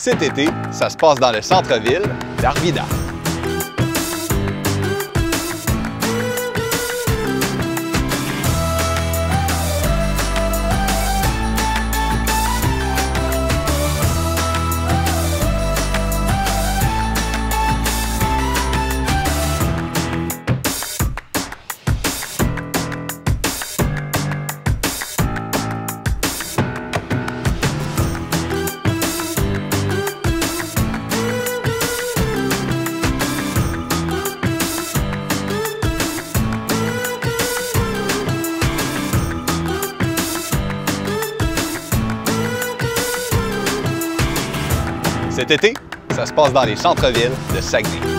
Cet été, ça se passe dans le centre-ville d'Arvida. Cet été, ça se passe dans les centres-villes de Saguenay.